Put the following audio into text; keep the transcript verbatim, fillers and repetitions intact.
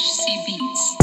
H C Beats.